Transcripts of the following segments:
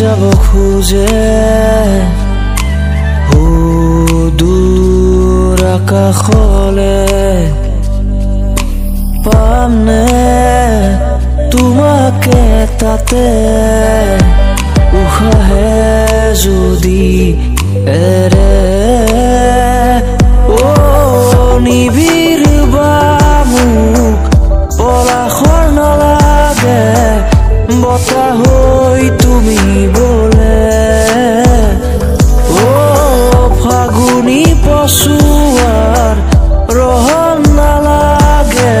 যাব খুঁজে সুদূৰ আকাশলে পামনে তোমাকে তাতে উশাহে যদি এৰে ও নিবিৰ বামুক পলাশৰ নালাগে বতাহ হৈ তুমি বলে ও ফাগুনি পশুয়াৰ ৰহন নালাগে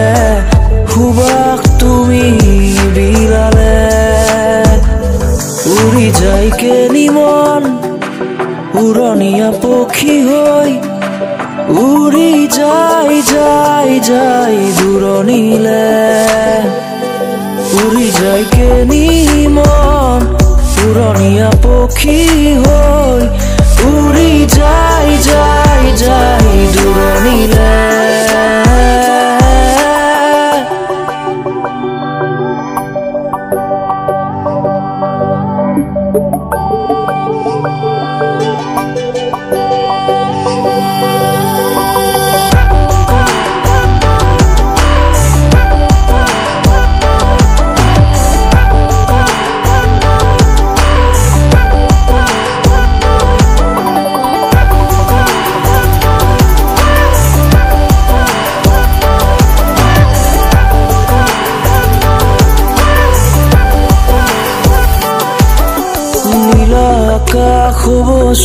সুবাস তুমি বিলালে উৰি যায় কেনি মন উৰণীয়া পক্ষী হৈ উৰি যায় যায় যায় দূৰণিলে উৰি যায় কেনি মন উৰণীয়া পক্ষী হৈ উৰি যায় যায় যায় দূৰণিলে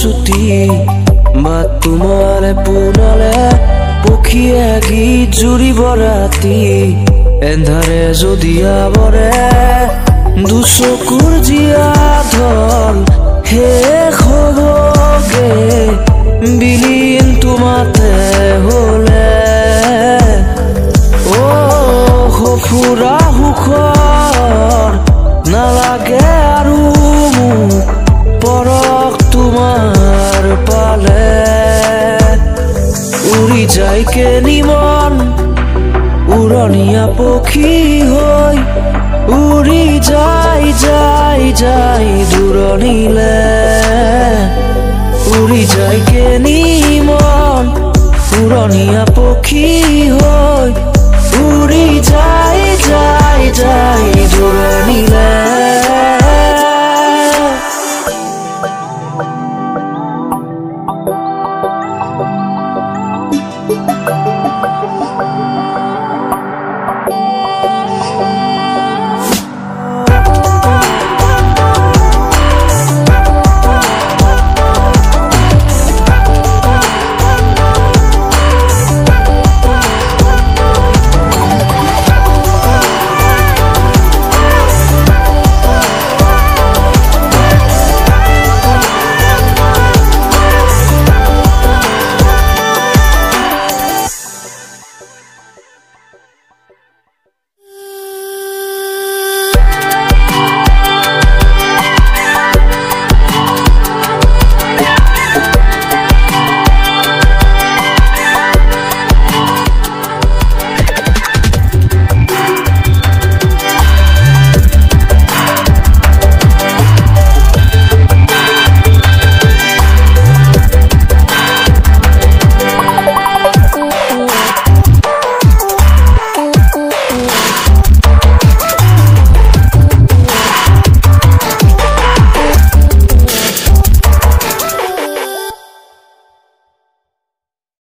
সুতি মা তোমাৰ পুনলে পখিয়ে গীত জুড়িব ৰাতি এন্ধাৰে যদি আৱৰে দুচকুৰ জীয়া ধল শেষ হ'বগে বিলীন তোমাতে হ'লে ও সফুৰা সুখৰ নালাগে আৰু মোক পৰক তোমাৰ পালে উৰি যায় কেনি মন উৰণীয়া পক্ষী হৈ উৰি যায় যায় যায় দূৰণিলে উৰি যায় কেনি মন উৰণীয়া পক্ষী হৈ উৰি যায় যায় যায় দূৰণিলে